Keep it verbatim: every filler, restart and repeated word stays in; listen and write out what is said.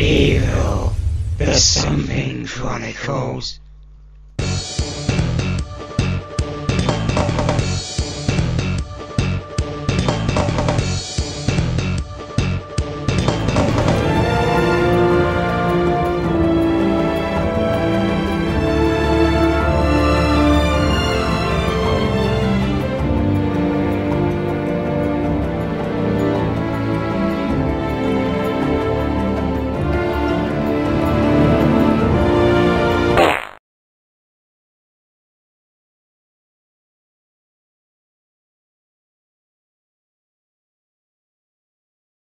Evil, the Something Chronicles.